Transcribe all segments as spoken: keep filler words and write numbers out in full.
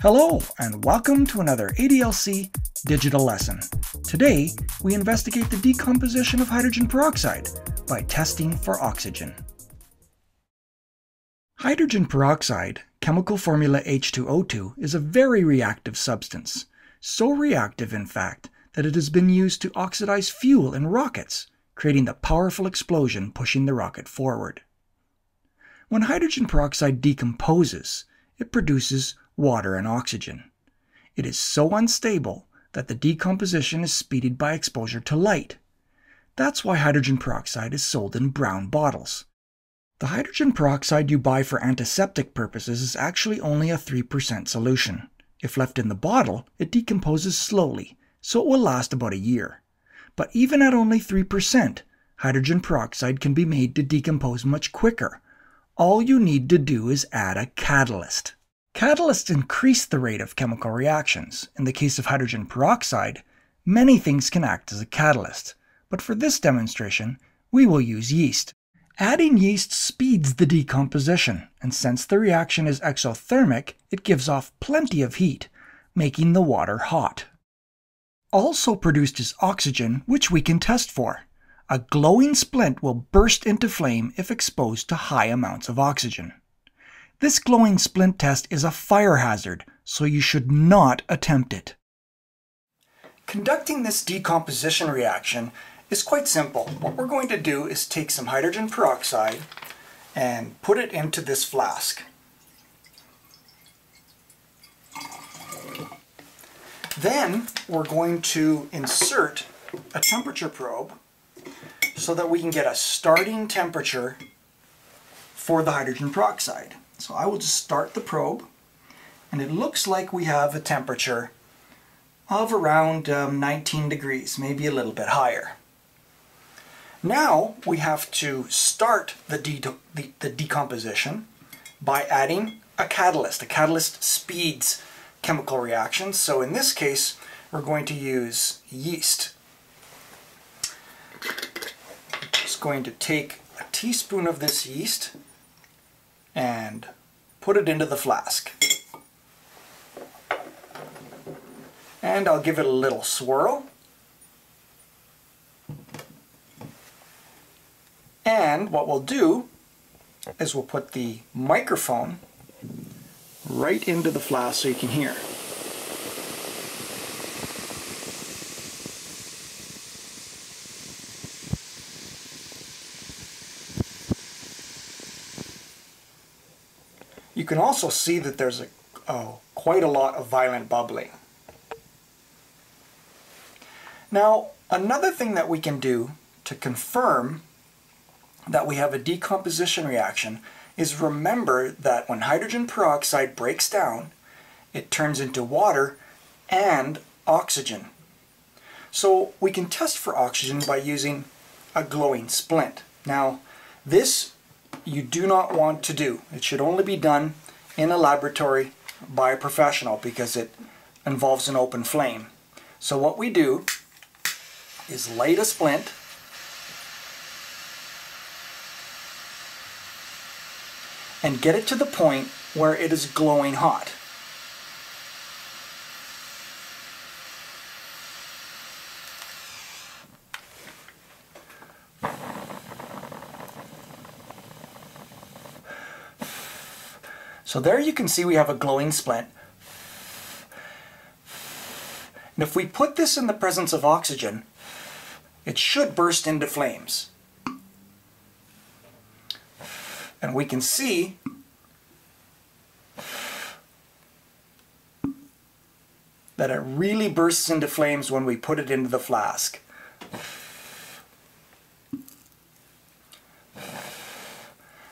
Hello, and welcome to another A D L C digital lesson. Today, we investigate the decomposition of hydrogen peroxide by testing for oxygen. Hydrogen peroxide, chemical formula H two O two, is a very reactive substance. So reactive, in fact, that it has been used to oxidize fuel in rockets, creating the powerful explosion pushing the rocket forward. When hydrogen peroxide decomposes, it produces water and oxygen. It is so unstable that the decomposition is speeded by exposure to light. That's why hydrogen peroxide is sold in brown bottles. The hydrogen peroxide you buy for antiseptic purposes is actually only a three percent solution. If left in the bottle, it decomposes slowly, so it will last about a year. But even at only three percent, hydrogen peroxide can be made to decompose much quicker. All you need to do is add a catalyst. Catalysts increase the rate of chemical reactions. In the case of hydrogen peroxide, many things can act as a catalyst, but for this demonstration, we will use yeast. Adding yeast speeds the decomposition, and since the reaction is exothermic, it gives off plenty of heat, making the water hot. Also produced is oxygen, which we can test for. A glowing splint will burst into flame if exposed to high amounts of oxygen. This glowing splint test is a fire hazard, so you should not attempt it. Conducting this decomposition reaction is quite simple. What we're going to do is take some hydrogen peroxide and put it into this flask. Then we're going to insert a temperature probe so that we can get a starting temperature for the hydrogen peroxide. So I will just start the probe, and it looks like we have a temperature of around um, nineteen degrees, maybe a little bit higher. Now we have to start the, de the, the decomposition by adding a catalyst. A catalyst speeds chemical reactions, so in this case we're going to use yeast. I'm just going to take a teaspoon of this yeast and put it into the flask. And I'll give it a little swirl. And what we'll do is we'll put the microphone right into the flask so you can hear. You can also see that there's a, oh, quite a lot of violent bubbling. Now, another thing that we can do to confirm that we have a decomposition reaction is remember that when hydrogen peroxide breaks down, it turns into water and oxygen. So we can test for oxygen by using a glowing splint. Now, this you do not want to do. It should only be done in a laboratory by a professional because it involves an open flame. So what we do is light a splint and get it to the point where it is glowing hot. So there you can see we have a glowing splint. And if we put this in the presence of oxygen, it should burst into flames. And we can see that it really bursts into flames when we put it into the flask.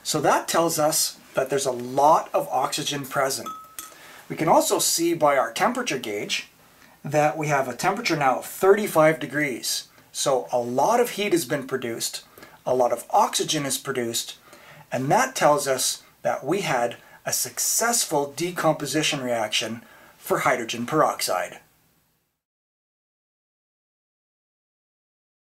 So that tells us that there's a lot of oxygen present. We can also see by our temperature gauge that we have a temperature now of thirty-five degrees. So a lot of heat has been produced, a lot of oxygen is produced, and that tells us that we had a successful decomposition reaction for hydrogen peroxide.